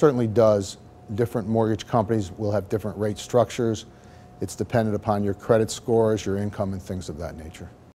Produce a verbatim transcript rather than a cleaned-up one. certainly does. Different mortgage companies will have different rate structures. It's dependent upon your credit scores, your income, and things of that nature.